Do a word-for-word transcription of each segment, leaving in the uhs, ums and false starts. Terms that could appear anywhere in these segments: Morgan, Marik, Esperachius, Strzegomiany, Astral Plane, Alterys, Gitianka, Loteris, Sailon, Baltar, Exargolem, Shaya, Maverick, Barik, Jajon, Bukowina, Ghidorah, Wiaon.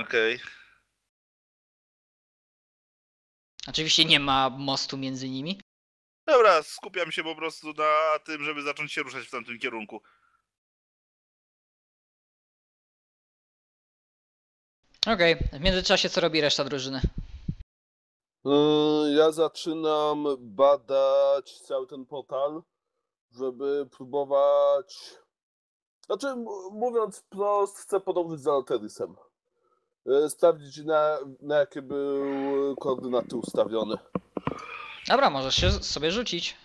Okej. Okay. Oczywiście nie ma mostu między nimi. Dobra, skupiam się po prostu na tym, żeby zacząć się ruszać w tamtym kierunku. Okej, okay. W międzyczasie co robi reszta drużyny? Ja zaczynam badać cały ten portal, żeby próbować... Znaczy, mówiąc wprost, chcę podążyć za Alterysem. Sprawdzić, na, na jakie były koordynaty ustawione. Dobra, możesz się sobie rzucić.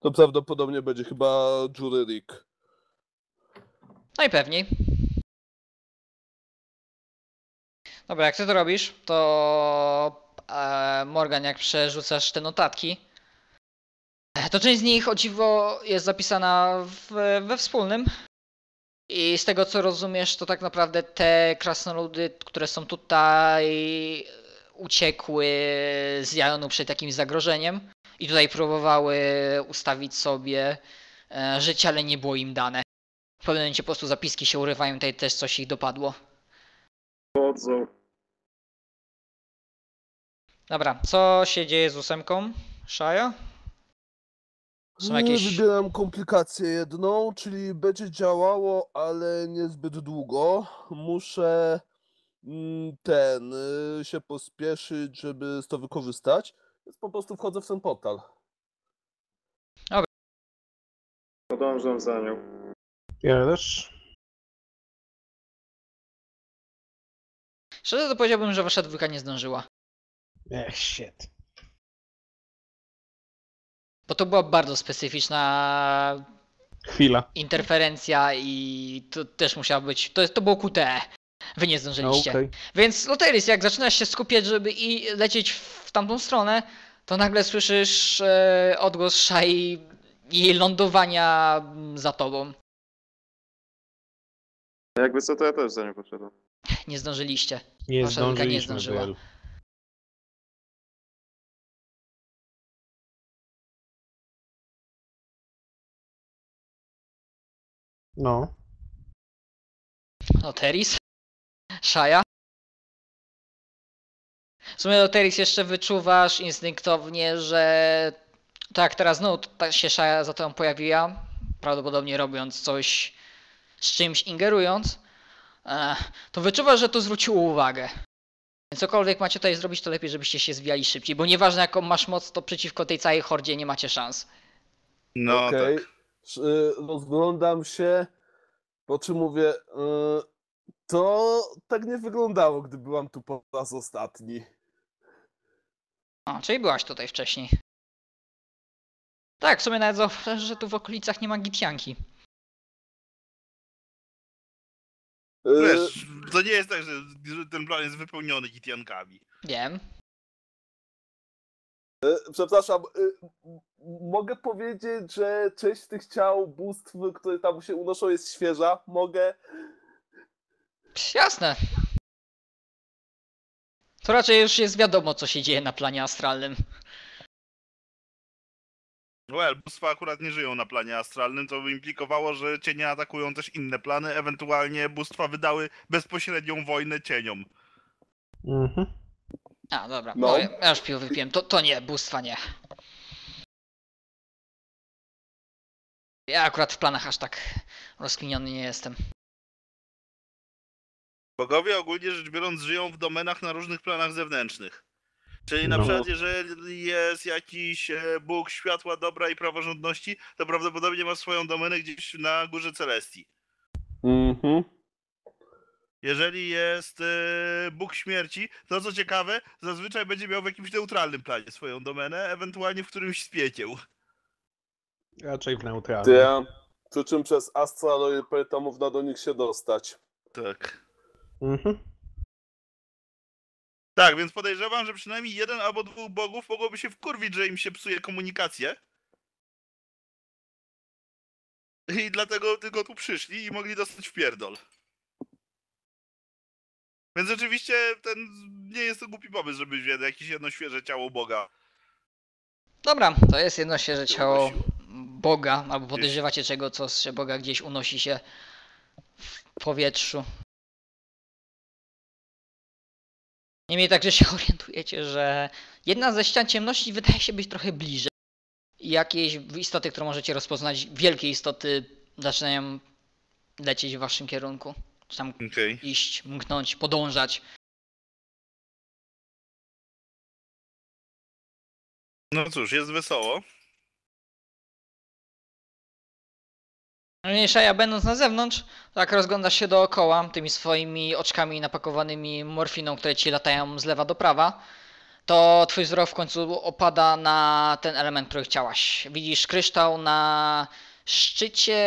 To prawdopodobnie będzie chyba Jury Rig. Najpewniej. Dobra, jak ty to robisz, to... Morgan, jak przerzucasz te notatki, to część z nich, o dziwo, jest zapisana w, we wspólnym. I z tego co rozumiesz, to tak naprawdę te krasnoludy, które są tutaj, uciekły z Jajonu przed takim zagrożeniem i tutaj próbowały ustawić sobie życie, ale nie było im dane. W pewnym momencie po prostu zapiski się urywają, tutaj też coś ich dopadło. Chodzą. Dobra, co się dzieje z ósemką, Shaya? Są jakieś... Wybieram komplikację jedną, czyli będzie działało, ale niezbyt długo. Muszę ten się pospieszyć, żeby to wykorzystać. Więc po prostu wchodzę w ten portal. Dobra. Podążam za nią. Ja też. Szczerze to powiedziałbym, że wasza dwójka nie zdążyła. Ech, shit. Bo to była bardzo specyficzna chwila. Interferencja i to też musiała być, to, to było Q T E. Wy nie zdążyliście. Okay. Więc Loteris, jak zaczynasz się skupiać, żeby i lecieć w tamtą stronę, to nagle słyszysz e, odgłos Shai i jej lądowania za tobą. Jakby co, to ja też za nią poszedłem. Nie zdążyliście. Nie zdążyliśmy, nie zdążyła. Biel. No. Loteris? Shaya? W sumie Loteris jeszcze wyczuwasz instynktownie, że... Tak, teraz no, tak się Shaya za tobą pojawiła. Prawdopodobnie robiąc coś... z czymś ingerując. To wyczuwasz, że to zwróciło uwagę. Więc cokolwiek macie tutaj zrobić, to lepiej, żebyście się zwijali szybciej. Bo nieważne jaką masz moc, to przeciwko tej całej hordzie nie macie szans. No okay. Tak. Rozglądam się, po czym mówię, yy, to tak nie wyglądało, gdy byłam tu po raz ostatni. O, czyli byłaś tutaj wcześniej. Tak, w sumie nawet zauważ, że tu w okolicach nie ma Gitianki. Yy... Wiesz, to nie jest tak, że ten plan jest wypełniony Gitiankami. Wiem. Przepraszam, mogę powiedzieć, że część tych ciał, bóstw, które tam się unoszą, jest świeża? Mogę? Jasne. To raczej już jest wiadomo, co się dzieje na planie astralnym. Well, bóstwa akurat nie żyją na planie astralnym, co by implikowało, że cienie atakują też inne plany, ewentualnie bóstwa wydały bezpośrednią wojnę cieniom. Mhm. A, dobra, no. No, ja już piwo wypiłem. To, to nie, bóstwa nie. Ja akurat w planach aż tak rozkminiony nie jestem. Bogowie ogólnie rzecz biorąc żyją w domenach na różnych planach zewnętrznych. Czyli na no. przykład jeżeli jest jakiś bóg światła, dobra i praworządności, to prawdopodobnie ma swoją domenę gdzieś na Górze Celestii. Mhm. Jeżeli jest yy, Bóg Śmierci, to co ciekawe, zazwyczaj będzie miał w jakimś neutralnym planie swoją domenę, ewentualnie w którymś spiecieł. Raczej w neutralnym. Ja, przy czym przez Astra to można do nich się dostać. Tak. Mhm. Tak, więc podejrzewam, że przynajmniej jeden albo dwóch bogów mogłoby się wkurwić, że im się psuje komunikację. I dlatego tylko tu przyszli i mogli dostać w pierdol. Więc rzeczywiście ten nie jest to głupi pomysł, żeby jakieś jedno świeże ciało Boga. Dobra, to jest jedno świeże ciało Boga, albo podejrzewacie czego, co z Boga gdzieś unosi się w powietrzu. Niemniej także się orientujecie, że jedna ze ścian ciemności wydaje się być trochę bliżej. Jakieś istoty, które możecie rozpoznać, wielkie istoty zaczynają lecieć w waszym kierunku. Czy tam okay. iść, mknąć, podążać. No cóż, jest wesoło. Shaya, będąc na zewnątrz, tak rozglądasz się dookoła tymi swoimi oczkami napakowanymi morfiną, które ci latają z lewa do prawa, to twój wzrok w końcu opada na ten element, który chciałaś. Widzisz kryształ na szczycie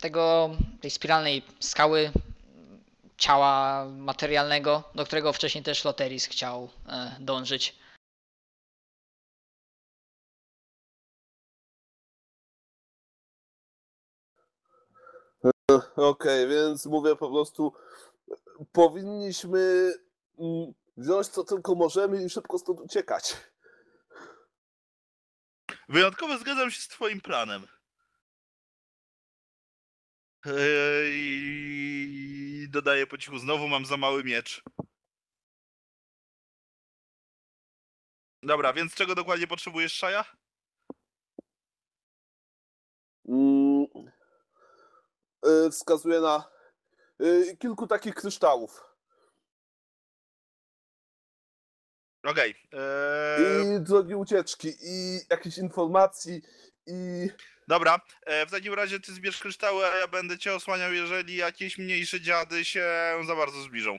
tego, tej spiralnej skały ciała materialnego, do którego wcześniej też Loteris chciał dążyć. Okej, okay, więc mówię po prostu, powinniśmy wziąć co tylko możemy i szybko stąd uciekać. Wyjątkowo zgadzam się z twoim planem. I dodaję po cichu, znowu mam za mały miecz. Dobra, więc czego dokładnie potrzebujesz, Shaya? Mm. Wskazuje na kilku takich kryształów. Okej. Okay. I drogi ucieczki, i jakichś informacji, i... Dobra, w takim razie ty zbierz kryształy, a ja będę cię osłaniał, jeżeli jakieś mniejsze dziady się za bardzo zbliżą.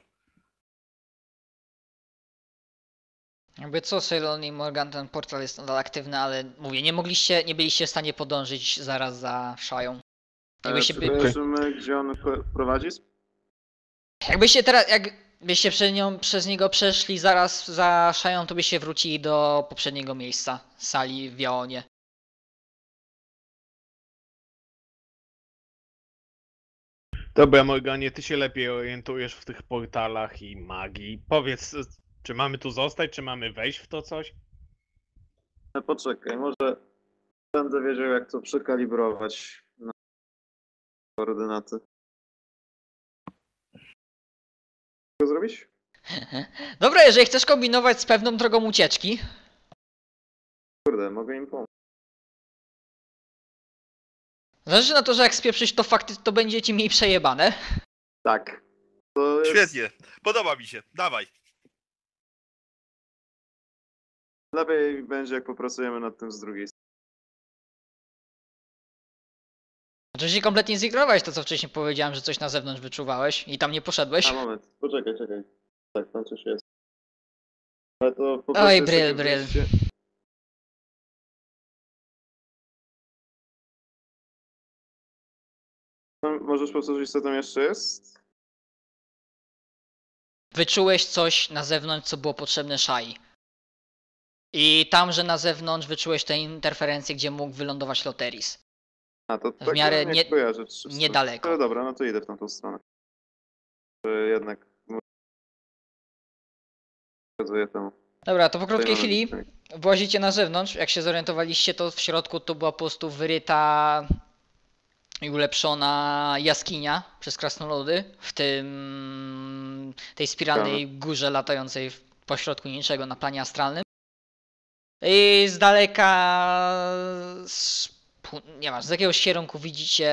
Jakby co, Sailon i Morgan, ten portal jest nadal aktywny, ale mówię, nie mogliście, nie byliście w stanie podążyć zaraz za Shają. Jakbyście by... gdzie on prowadzi? Jakbyście teraz, jakbyście przez, nią, przez niego przeszli zaraz za Shają, to byście wrócili do poprzedniego miejsca, sali w Wiaonie. Dobra, Morganie, ty się lepiej orientujesz w tych portalach i magii. Powiedz, czy mamy tu zostać, czy mamy wejść w to coś? Poczekaj, może będę wiedział, jak to przekalibrować. Koordynaty. Co zrobić? Dobra, jeżeli chcesz kombinować z pewną drogą ucieczki. Kurde, mogę im pomóc. Zależy na to, że jak spieprzyć, to fakty, to będzie ci mniej przejebane. Tak. To jest... Świetnie. Podoba mi się. Dawaj. Lepiej będzie, jak popracujemy nad tym z drugiej strony. Oczywiście kompletnie zignorowałeś to, co wcześniej powiedziałem, że coś na zewnątrz wyczuwałeś i tam nie poszedłeś. A moment, poczekaj, czekaj. Tak, tam coś jest. Ale to po Oj, bryl, bryl. Wyjście. Możesz powtórzyć, co tam jeszcze jest? Wyczułeś coś na zewnątrz, co było potrzebne Shai. I tam, że na zewnątrz wyczułeś tę interferencję, gdzie mógł wylądować Loteris. A to w miarę nie, niedaleko. No dobra, no to idę w tamtą stronę. Jednak... Dobra, to po krótkiej chwili włazicie na zewnątrz. Jak się zorientowaliście, to w środku to była po prostu wyryta i ulepszona jaskinia przez krasnoludy. W tym... tej spiralnej górze latającej pośrodku niczego na planie astralnym. I z daleka... Z Nie masz, z jakiegoś kierunku widzicie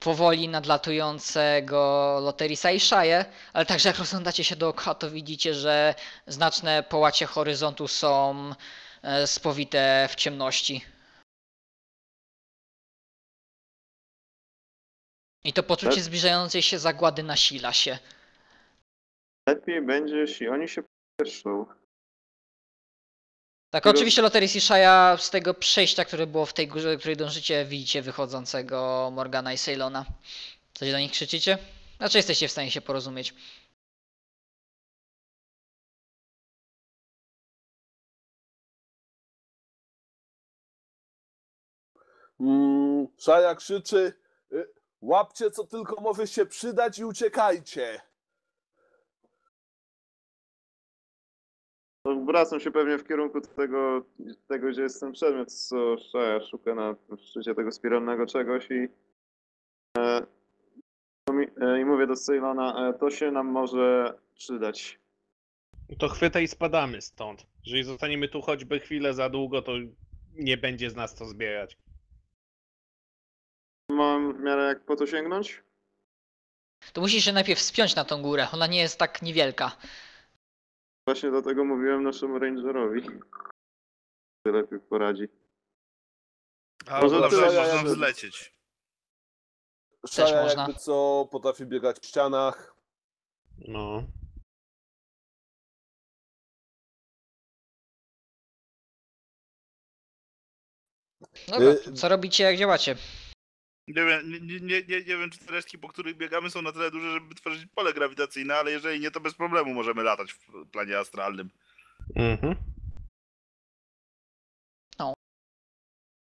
powoli nadlatującego Loterisa i Shaję, ale także jak rozglądacie się dookoła, to widzicie, że znaczne połacie horyzontu są spowite w ciemności. I to poczucie Lep... zbliżającej się zagłady nasila się. Lepiej będzie, jeśli oni się popieszą. Tak, oczywiście Loteris i Shaya z tego przejścia, które było w tej górze, do której dążycie, widzicie wychodzącego Morgana i Sailona. Coś do nich krzyczycie? Znaczy jesteście w stanie się porozumieć. Mm, Shaya krzyczy, łapcie co tylko może się przydać i uciekajcie. No, wracam się pewnie w kierunku tego, tego gdzie jest ten przedmiot, co Shaya szuka na szczycie tego spiralnego czegoś i, e, i mówię do Sailona, e, to się nam może przydać. To chwytaj i spadamy stąd. Jeżeli zostaniemy tu choćby chwilę za długo, to nie będzie z nas to zbierać. Mam w miarę jak po to sięgnąć? To musisz się najpierw wspiąć na tą górę, ona nie jest tak niewielka. Właśnie dlatego mówiłem naszemu rangerowi. Lepiej poradzi. A może to tyle, ja można zlecieć. Szaya można. Jakby co, potrafi biegać w ścianach. No. Dobra, y co robicie, jak działacie? Nie wiem, nie, nie, nie, nie wiem, czy te resztki, po których biegamy, są na tyle duże, żeby tworzyć pole grawitacyjne, ale jeżeli nie, to bez problemu możemy latać w planie astralnym. Mhm. No.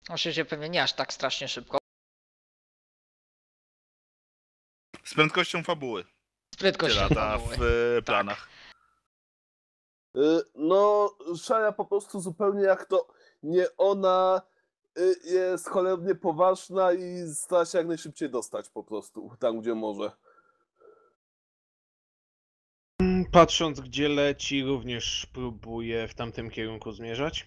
Oczywiście pewnie nie aż tak strasznie szybko. Z prędkością fabuły. Z prędkością lata fabuły. W planach. Tak. Y no, Shaya po prostu zupełnie jak to nie ona... jest cholernie poważna i stara się jak najszybciej dostać po prostu, tam gdzie może. Patrząc gdzie leci, również próbuję w tamtym kierunku zmierzać.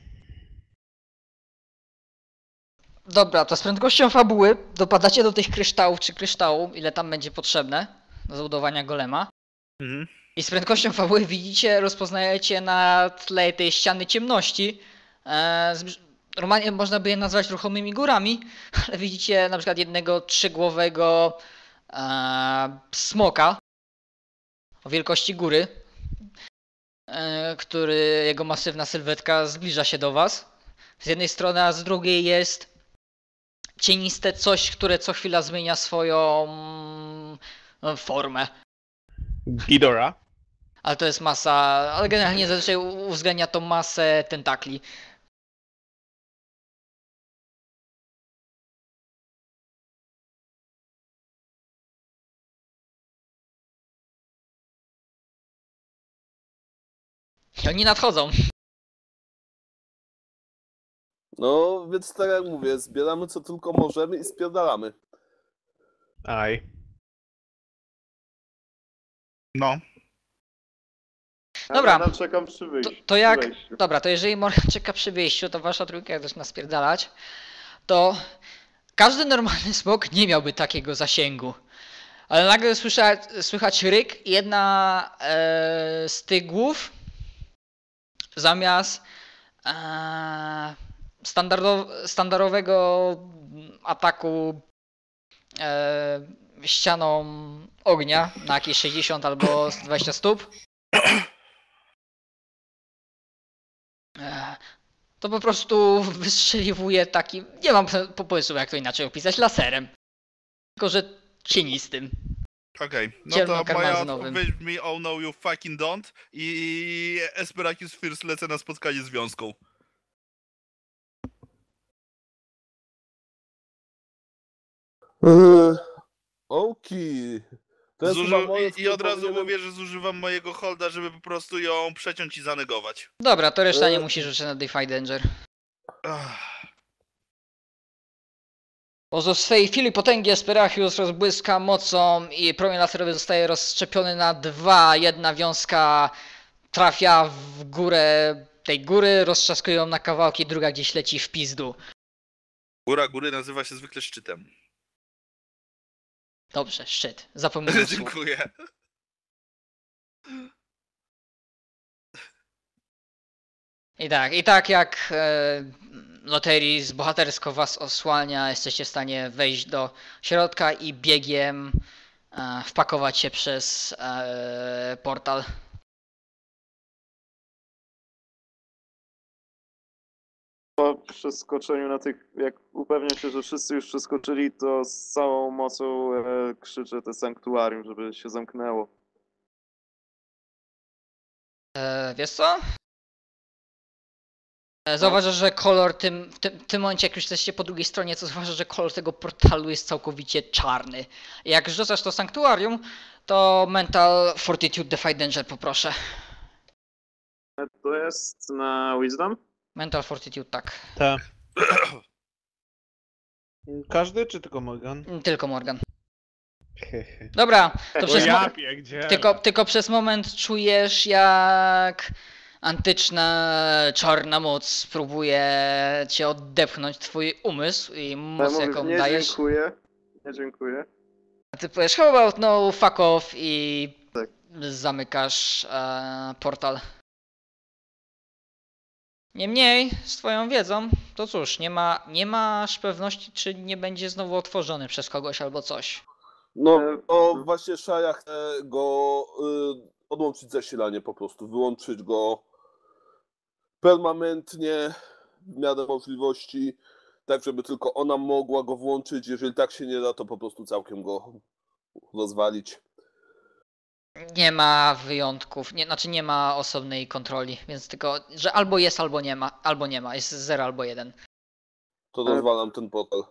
Dobra, to z prędkością fabuły dopadacie do tych kryształów, czy kryształu, ile tam będzie potrzebne do zbudowania golema. Mhm. I z prędkością fabuły widzicie, rozpoznajecie na tle tej ściany ciemności e, normalnie można by je nazwać ruchomymi górami, ale widzicie na przykład jednego trzygłowego e, smoka o wielkości góry, e, który, jego masywna sylwetka zbliża się do was. Z jednej strony, a z drugiej jest cieniste coś, które co chwila zmienia swoją mm, formę. Ghidorah. Ale to jest masa, ale generalnie zazwyczaj uwzględnia to masę tentakli. Oni nadchodzą. No, więc tak jak mówię, zbieramy co tylko możemy i spierdalamy. Aj. No. Dobra, ja czekam przy wyjściu. To, to jak... Przy dobra, to jeżeli Morgan czeka przy wyjściu, to wasza trójka jak zaczyna spierdalać, to każdy normalny smok nie miałby takiego zasięgu. Ale nagle słychać, słychać ryk i jedna e, z tych głów zamiast e, standardowego ataku e, ścianą ognia na jakieś sześćdziesiąt albo dwadzieścia stóp, e, to po prostu wystrzeliwuje taki, nie mam pomysłu jak to inaczej opisać, laserem, tylko że cienistym. Okej, okay. No Cielno to moja odpowiedź mi oh no you fucking don't i Esperachius First lecę na spotkanie z wiązką. Eee, Okej. Okay. Zużył... I, I od razu mówię, wiem... że zużywam mojego holda, żeby po prostu ją przeciąć i zanegować. Dobra, to reszta eee. nie musi rzucić na Defy Danger. Ach. Po swej chwili potęgi Esperachius rozbłyska mocą i promień laserowy zostaje rozszczepiony na dwa. Jedna wiązka trafia w górę tej góry, roztrzaskuje ją na kawałki, druga gdzieś leci w pizdu. Góra góry nazywa się zwykle szczytem. Dobrze, szczyt. Zapomniałem. Dziękuję. I tak, i tak jak... Yy... Loteris bohatersko was osłania, jesteście w stanie wejść do środka i biegiem e, wpakować się przez e, portal. Po przeskoczeniu na tych, jak upewniam się, że wszyscy już przeskoczyli, to z całą mocą e, krzyczę te sanktuarium, żeby się zamknęło. E, wiesz co? Zauważasz, że kolor tym, w, tym, w tym momencie, jak już jesteście po drugiej stronie, to zauważasz, że kolor tego portalu jest całkowicie czarny. Jak rzucasz to sanktuarium, to Mental Fortitude Defy Danger poproszę. To jest na Wisdom? Mental Fortitude, tak. Tak. Każdy czy tylko Morgan? Tylko Morgan. Dobra, to przez moment, tylko, tylko przez moment czujesz, jak antyczna czarna moc próbuje cię oddepchnąć, twój umysł i moc, ja jaką mówię, nie dajesz. Dziękuję. Nie dziękuję. A ty powiesz how about no, fuck off i tak. zamykasz e, portal. Niemniej, z twoją wiedzą, to cóż, nie, ma, nie masz pewności, czy nie będzie znowu otworzony przez kogoś albo coś. No, no właśnie Shaya chce go y, odłączyć zasilanie po prostu, wyłączyć go permanentnie w miarę możliwości, tak żeby tylko ona mogła go włączyć, jeżeli tak się nie da, to po prostu całkiem go rozwalić. Nie ma wyjątków, nie, znaczy nie ma osobnej kontroli, więc tylko, że albo jest, albo nie ma, albo nie ma, jest zero albo jeden. To rozwalam ten portal.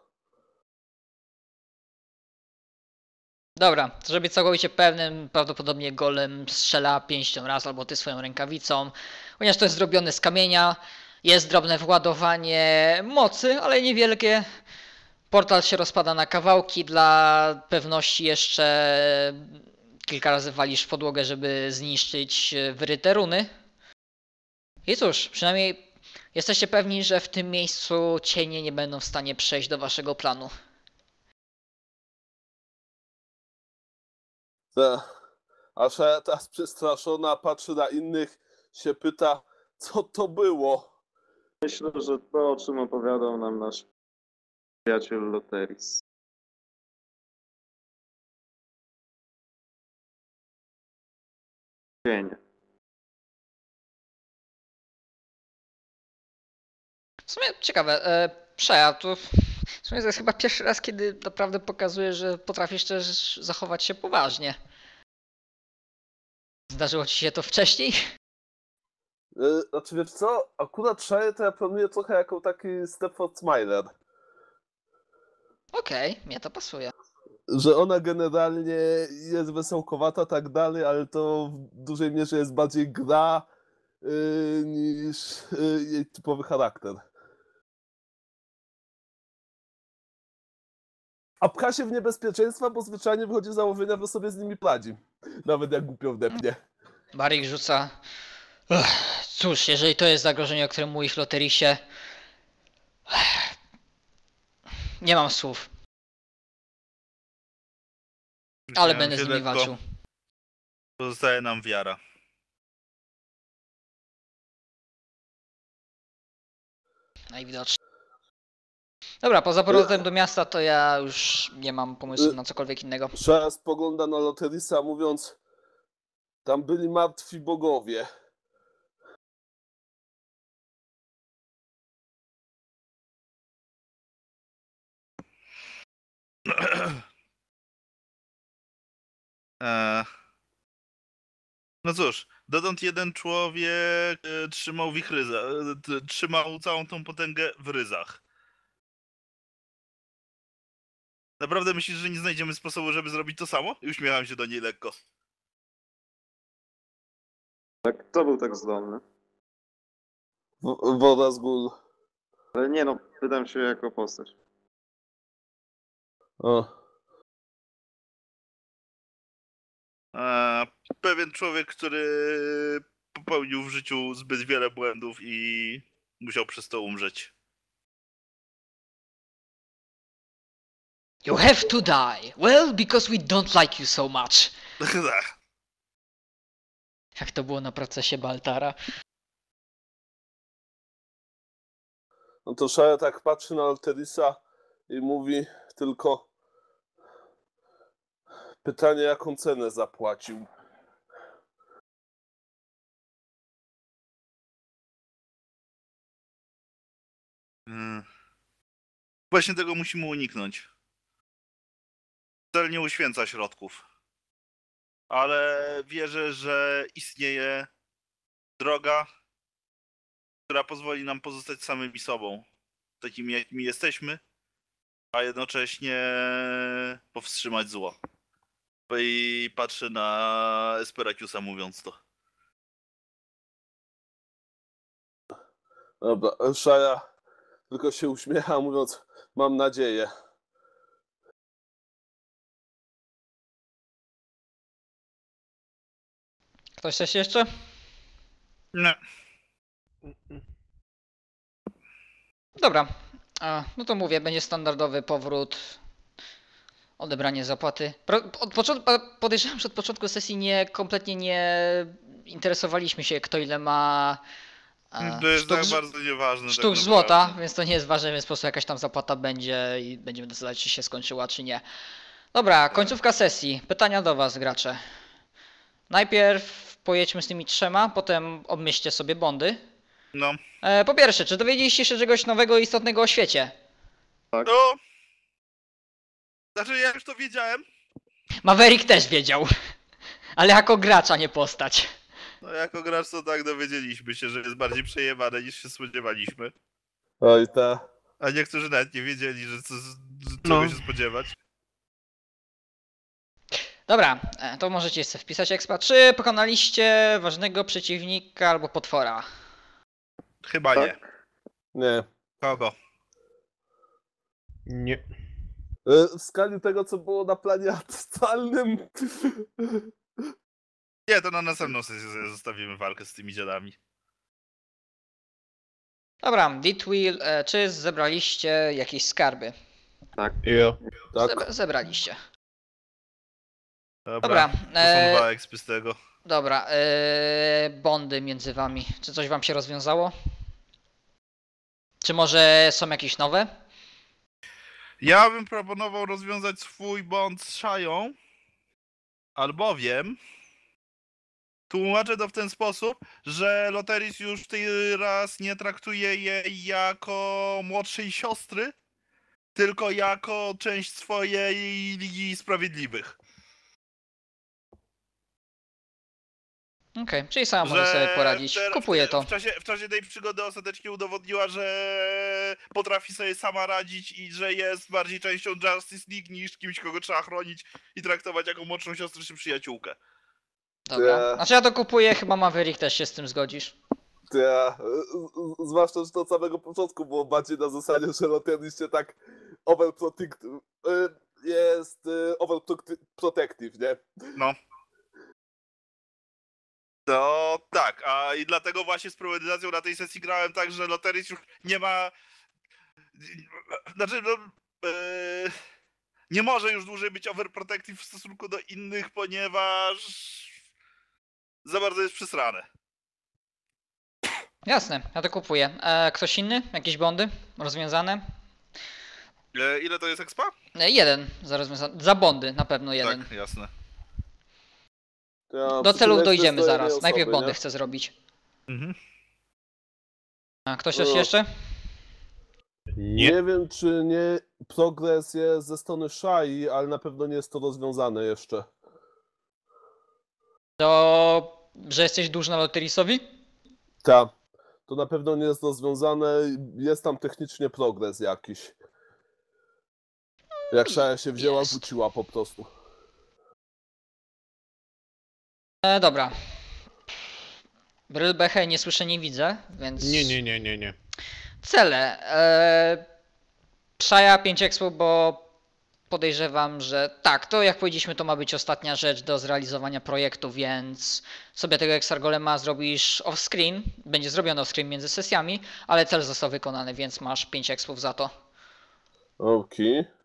Dobra, żeby być całkowicie pewnym, prawdopodobnie golem strzela pięścią raz albo ty swoją rękawicą, ponieważ to jest zrobione z kamienia, jest drobne władowanie mocy, ale niewielkie. Portal się rozpada na kawałki, dla pewności jeszcze kilka razy walisz w podłogę, żeby zniszczyć wyryte runy. I cóż, przynajmniej jesteście pewni, że w tym miejscu cienie nie będą w stanie przejść do waszego planu. A Shaya teraz przestraszona patrzy na innych, się pyta, co to było? Myślę, że to, o czym opowiadał nam nasz przyjaciel Loteris. Cienie. W sumie ciekawe, e, Shaya tu... W sumie to jest chyba pierwszy raz, kiedy naprawdę pokazuje, że potrafisz też zachować się poważnie. Zdarzyło ci się to wcześniej? Yy, znaczy wiesz co, akurat Shire to ja planuję trochę jako taki Stepford Smiler. Okej, okay, mnie to pasuje. Że ona generalnie jest wesołkowata tak dalej, ale to w dużej mierze jest bardziej gra yy, niż yy, jej typowy charakter. A pcha się w niebezpieczeństwa, bo zwyczajnie wychodzi z założenia, że sobie z nimi radzi. Nawet jak głupio wdepnie. Marik rzuca... Uch, cóż, jeżeli to jest zagrożenie, o którym mówisz, Loterisie... Nie mam słów. Ale nie będę z nimi walczył. Pozostaje nam wiara. Najwidoczniej. Dobra, poza powrotem do miasta to ja już nie mam pomysłu na cokolwiek innego. Shaya spogląda na Loterisa, mówiąc, tam byli martwi bogowie. Eee. No cóż, dotąd jeden człowiek e, trzymał w ich ryzach, e, trzymał całą tą potęgę w ryzach. Naprawdę myślisz, że nie znajdziemy sposobu, żeby zrobić to samo? I uśmiecham się do niej lekko. Tak, kto był tak zdolny? W woda z gór. Ale nie no, pytam się jako postać. O. A, pewien człowiek, który popełnił w życiu zbyt wiele błędów i musiał przez to umrzeć. You have to die. Well, because we don't like you so much. Jak to było na procesie Baltara? No to Shaya tak patrzy na Alterisa i mówi tylko... Pytanie, jaką cenę zapłacił. Hmm. Właśnie tego musimy uniknąć. Cel nie uświęca środków, ale wierzę, że istnieje droga, która pozwoli nam pozostać samymi sobą, takimi jakimi jesteśmy, a jednocześnie powstrzymać zło. I patrzę na Esperachiusa mówiąc to. Dobra, Shaya tylko się uśmiecha mówiąc, mam nadzieję. Ktoś coś jeszcze? Nie. Dobra. A, no to mówię, będzie standardowy powrót, odebranie zapłaty. Od początku, podejrzewam, że od początku sesji nie, kompletnie nie interesowaliśmy się, kto ile ma a, to jest sztuk, tak bardzo nieważne, sztuk tak złota, więc to nie jest ważne, więc po prostu jakaś tam zapłata będzie i będziemy decydować, czy się skończyła, czy nie. Dobra, końcówka sesji. Pytania do was, gracze. Najpierw pojedźmy z tymi trzema, potem obmyślcie sobie bondy. No. E, po pierwsze, czy dowiedzieliście się czegoś nowego i istotnego o świecie? Tak. No. Znaczy, ja już to wiedziałem. Maverick też wiedział. Ale jako gracz, a nie postać. No, jako gracz to tak dowiedzieliśmy się, że jest bardziej przejebane niż się spodziewaliśmy. Oj, ta. A niektórzy nawet nie wiedzieli, że co, czego no. się spodziewać. Dobra, to możecie jeszcze wpisać expa. Czy pokonaliście ważnego przeciwnika albo potwora? Chyba tak? nie. Nie. Kogo? Nie. W skali tego, co było na planie totalnym... Nie, to na następną sesję zostawimy walkę z tymi dziadami. Dobra, Ditwheel, czy zebraliście jakieś skarby? Tak. Yeah. Tak. Zebraliście. Dobra, dobra, e... z tego. Dobra, e... bondy między wami. Czy coś wam się rozwiązało? Czy może są jakieś nowe? Ja bym proponował rozwiązać swój bond z Shają, albowiem tłumaczę to w ten sposób, że Loteris już teraz nie traktuje jej jako młodszej siostry, tylko jako część swojej Ligi Sprawiedliwych. Okej, okay, czyli sama może sobie poradzić. Kupuję to. W czasie, w czasie tej przygody ostatecznie udowodniła, że potrafi sobie sama radzić i że jest bardziej częścią Justice League niż kimś, kogo trzeba chronić i traktować jako mocną siostrę czy przyjaciółkę. Dobra. Znaczy ja to kupuję, chyba Maverick też się z tym zgodzisz. Ja. Zwłaszcza, że to od samego początku było bardziej na zasadzie, że Loteris się tak overprotect... jest overprotective, nie? No. No tak, a i dlatego właśnie z prowadzenią na tej sesji grałem tak, że Loteris już nie ma... Znaczy, no, yy, nie może już dłużej być overprotective w stosunku do innych, ponieważ za bardzo jest przysrane. Jasne, ja to kupuję. E, ktoś inny? Jakieś bondy rozwiązane? E, ile to jest expa? E, jeden za rozwiązane. Za bondy na pewno jeden. Tak, jasne. Ja, do celów dojdziemy zaraz. Osoby, najpierw bondy nie? chcę zrobić. Mhm. A ktoś coś no. jeszcze? Nie. nie wiem, czy nie progres jest ze strony Shai, ale na pewno nie jest to rozwiązane jeszcze. To... że jesteś dłużna Loterisowi? Tak. To na pewno nie jest rozwiązane. Jest tam technicznie progres jakiś. Jak Shai się wzięła, jest. Wróciła po prostu. E, dobra. Brylbechę nie słyszę, nie widzę, więc... Nie, nie, nie, nie, nie. Cele. E, Shaya pięć expo, bo podejrzewam, że tak, to jak powiedzieliśmy, to ma być ostatnia rzecz do zrealizowania projektu, więc sobie tego Exargolema zrobisz off-screen, będzie zrobione off-screen między sesjami, ale cel został wykonany, więc masz pięć expów za to. Okej. Okay.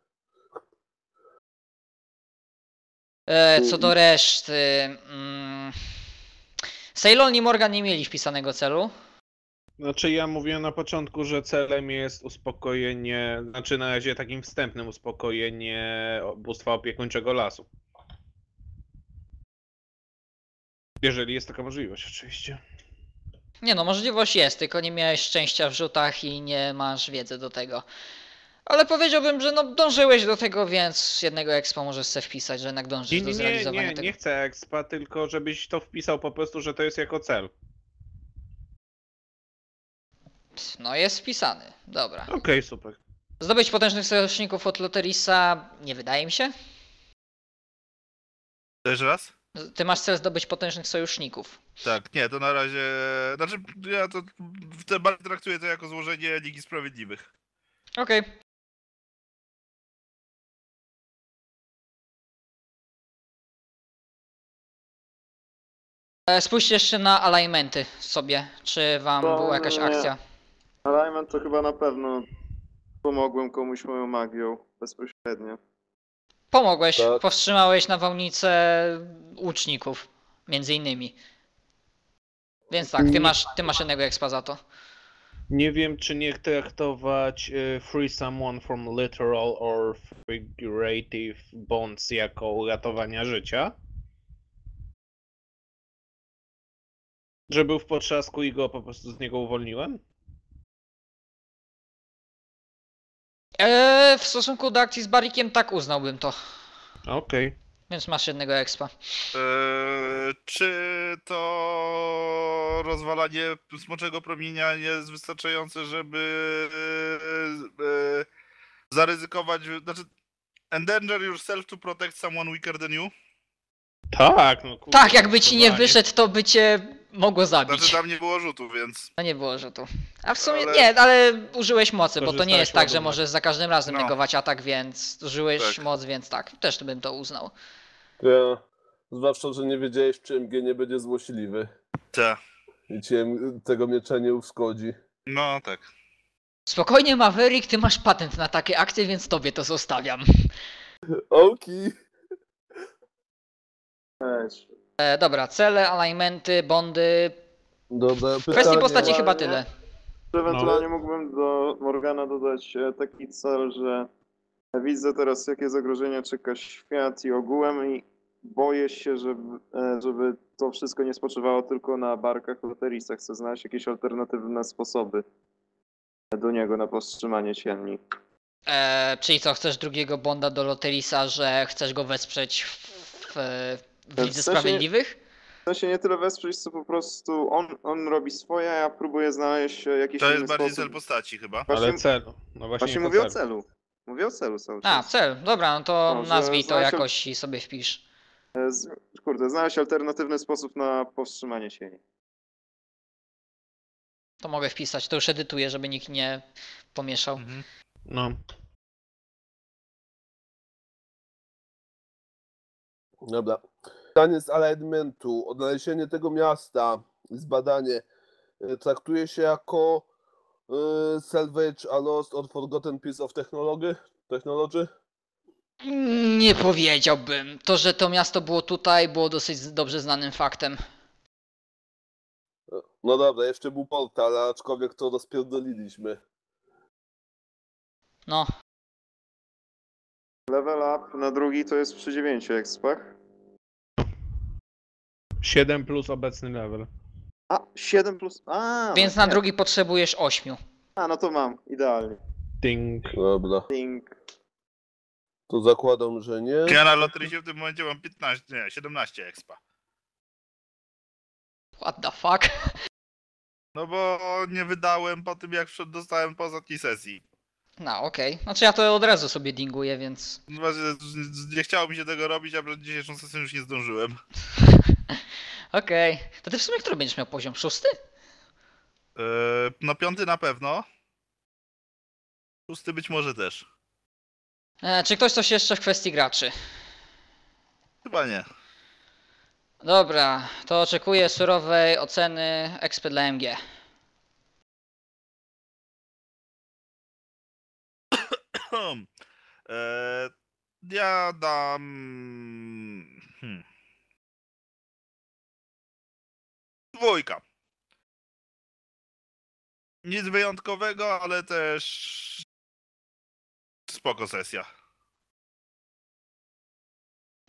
Co do reszty... Mm, Sailon i Morgan nie mieli wpisanego celu. Znaczy ja mówiłem na początku, że celem jest uspokojenie, znaczy na razie takim wstępnym uspokojenie bóstwa opiekuńczego lasu. Jeżeli jest taka możliwość oczywiście. Nie no, możliwość jest, tylko nie miałeś szczęścia w rzutach i nie masz wiedzy do tego. Ale powiedziałbym, że no dążyłeś do tego, więc jednego expa możesz sobie wpisać, że jednak dążysz nie, do zrealizowania nie, nie, tego. Nie, nie chcę expa, tylko żebyś to wpisał po prostu, że to jest jako cel. No jest wpisany, dobra. Okej, okay, super. Zdobyć potężnych sojuszników od Loterisa, nie wydaje mi się? Jeszcze raz? Ty masz cel zdobyć potężnych sojuszników. Tak, nie, to na razie... Znaczy ja to w tym bardziej traktuję to jako złożenie Ligi Sprawiedliwych. Okej. Okay. E, spójrzcie jeszcze na alignmenty sobie, czy wam to była jakaś nie. akcja. Alignment to chyba na pewno pomogłem komuś moją magią bezpośrednio. Pomogłeś, tak. Powstrzymałeś nawałnicę łuczników, między innymi. Więc tak, ty masz, ty masz jednego expa za to. Nie wiem, czy nie traktować uh, free someone from literal or figurative bonds jako ratowania życia. Że był w potrzasku i go po prostu z niego uwolniłem? Eee, w stosunku do akcji z Barikiem tak uznałbym to. Okej. Okay. Więc masz jednego expa. Eee, czy to rozwalanie smoczego promienia jest wystarczające, żeby e, e, zaryzykować... Znaczy, endanger yourself to protect someone weaker than you? Tak, no kurwa. Tak, jakby ci nie wyszedł, to by cię mogło zabić. Znaczy tam nie było rzutu, więc... No nie było rzutu. A w sumie ale... nie, ale użyłeś mocy, bo to nie jest tak, że możesz za każdym razem no. negować atak, więc użyłeś tak. moc, więc tak. Też bym to uznał. Ja, zwłaszcza, że nie wiedziałeś, czy M G nie będzie złośliwy. Tak. I cię tego miecza nie uszkodzi. No tak. Spokojnie, Maverick, ty masz patent na takie akcje, więc tobie to zostawiam. Okej. Okay. E, dobra, cele, alignmenty, bondy. Dobra, w kwestii postaci chyba tyle. Czy ewentualnie no. mógłbym do Morgana dodać taki cel, że widzę teraz, jakie zagrożenia czeka świat i ogółem, i boję się, żeby, żeby to wszystko nie spoczywało tylko na barkach Loterisach. Chcę znaleźć jakieś alternatywne sposoby do niego na powstrzymanie ciemni. E, czyli co, chcesz drugiego bonda do Loterisa, że chcesz go wesprzeć w... w Widzę w sensie, sprawiedliwych? W sensie nie tyle wesprzeć, co po prostu on, on robi swoje, a ja próbuję znaleźć jakiś inny. To jest bardziej sposób. Cel postaci chyba. Właśnie, ale cel. No właśnie, właśnie mówię cel. o celu. Mówię o celu cały czas. A, cel. Dobra, no to no, nazwij to jakoś i sobie wpisz. Z, kurde, znaleźć alternatywny sposób na powstrzymanie sieni. To mogę wpisać, to już edytuję, żeby nikt nie pomieszał. Mhm. No. Dobra. Pytanie z alignmentu, odnalezienie tego miasta, zbadanie, traktuje się jako y, salvage a lost or forgotten piece of technology? technology? Nie powiedziałbym. To, że to miasto było tutaj, było dosyć dobrze znanym faktem. No dobra, jeszcze był portal, aczkolwiek to rozpierdoliliśmy. No. Level up na drugi to jest przy dziewięciu expach. siedem plus obecny level. A, siedem plus... A, więc no na nie. drugi potrzebujesz ośmiu. A, no to mam, idealnie. Ding. Dobra. Ding. To zakładam, że nie. Ja na Loterysie w tym momencie mam piętnaście, nie, siedemnaście expa. What the fuck? No bo nie wydałem po tym, jak dostałem po ostatniej sesji. No, okej. Okay. Znaczy ja to od razu sobie dinguję, więc... Nie chciało mi się tego robić, a przed dzisiejszą sesją już nie zdążyłem. Okej. Okay. To ty w sumie który będziesz miał poziom? Szósty? Yy, no piąty na pewno. Szósty być może też. E, czy ktoś coś jeszcze w kwestii graczy? Chyba nie. Dobra, to oczekuję surowej oceny expy dla M G. Eee, ja dam... Hmm. Dwójka. Nic wyjątkowego, ale też... Spoko sesja.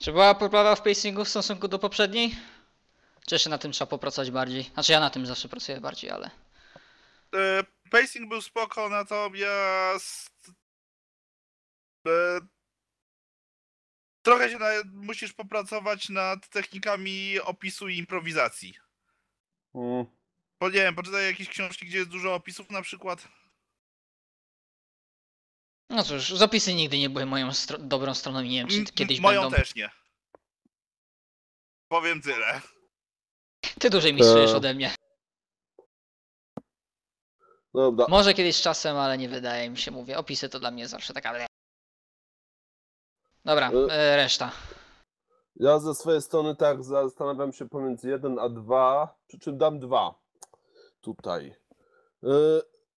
Czy była poprawa w pacingu w stosunku do poprzedniej? Czy jeszcze na tym trzeba popracować bardziej? Znaczy ja na tym zawsze pracuję bardziej, ale... Eee, pacing był spoko, natomiast... Trochę się na, musisz popracować nad technikami opisu i improwizacji. Mm. Bo nie wiem, poczytaj jakieś książki, gdzie jest dużo opisów na przykład. No cóż, zapisy nigdy nie były moją stro dobrą stroną, nie wiem, czy kiedyś moją będą. Moją też nie. Powiem tyle. Ty dłużej mistrzujesz eee. ode mnie. Dobra. Może kiedyś z czasem, ale nie wydaje mi się, mówię. Opisy to dla mnie zawsze taka... Dobra, reszta. Ja ze swojej strony tak zastanawiam się pomiędzy jeden a dwa, przy czym dam dwa tutaj.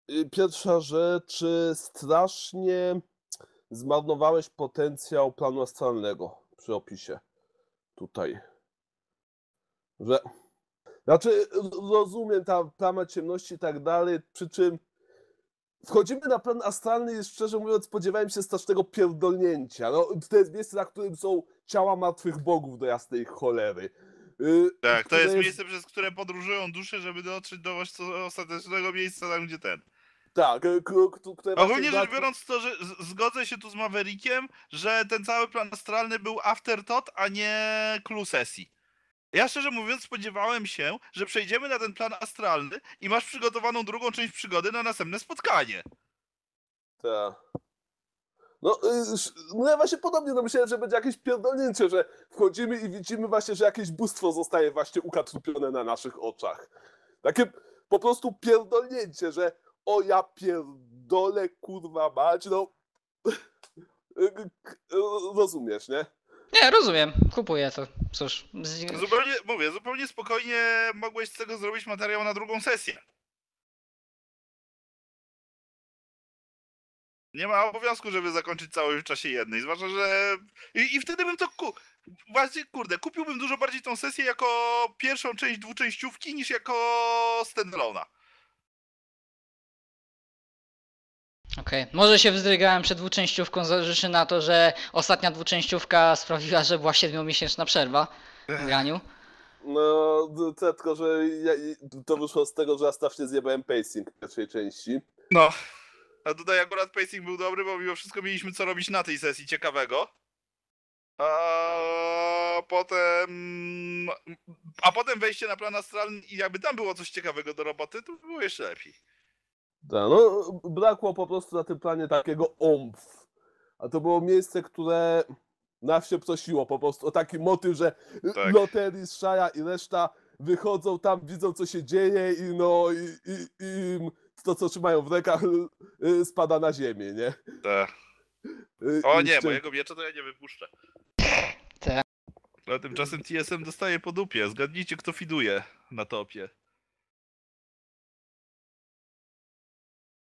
Yy, pierwsza rzecz, strasznie zmarnowałeś potencjał planu astralnego przy opisie tutaj. Że... Znaczy rozumiem, ta plama ciemności i tak dalej, przy czym wchodzimy na plan astralny i szczerze mówiąc spodziewałem się strasznego pierdolnięcia. No, to jest miejsce, na którym są ciała martwych bogów do jasnej cholery. Yy, tak, to jest, jest miejsce, przez które podróżują dusze, żeby dotrzeć do ostatecznego miejsca, tam gdzie ten. Tak. Ogólnie rzecz biorąc, to, że zgodzę się tu z Maverickiem, że ten cały plan astralny był afterthought, a nie clue sesji. Ja szczerze mówiąc spodziewałem się, że przejdziemy na ten plan astralny i masz przygotowaną drugą część przygody na następne spotkanie. Tak. No, no ja właśnie podobnie, no myślałem, że będzie jakieś pierdolnięcie, że wchodzimy i widzimy właśnie, że jakieś bóstwo zostaje właśnie ukatrupione na naszych oczach. Takie po prostu pierdolnięcie, że o ja pierdolę, kurwa mać, no... Rozumiesz, nie? Nie, rozumiem. Kupuję to. Cóż. Zupełnie, mówię, zupełnie spokojnie mogłeś z tego zrobić materiał na drugą sesję. Nie ma obowiązku, żeby zakończyć cały w czasie jednej, zwłaszcza, że... I, i wtedy bym to... Ku... Właśnie, kurde, kupiłbym dużo bardziej tą sesję jako pierwszą część dwuczęściówki niż jako standalona. Okej, okay. Może się wzdrygałem przed dwuczęściówką, zależy na to, że ostatnia dwuczęściówka sprawiła, że była siedmiomiesięczna przerwa w graniu. No, to tylko, że ja, to wyszło z tego, że ja strasznie zjebałem pacing w pierwszej części. No, a tutaj akurat pacing był dobry, bo mimo wszystko mieliśmy co robić na tej sesji ciekawego. A potem... A potem wejście na plan astralny i jakby tam było coś ciekawego do roboty, to by było jeszcze lepiej. Da, no, brakło po prostu na tym planie takiego omf. A to było miejsce, które nas się prosiło po prostu o taki motyw, że tak. Loteris, Shaya i reszta wychodzą tam, widzą co się dzieje i no i, i, i to co trzymają w rękach spada na ziemię, nie? Tak. O nie, jeszcze... mojego miecza to ja nie wypuszczę. Tak. A tymczasem T S M dostaje po dupie. Zgadnijcie kto fiduje na topie.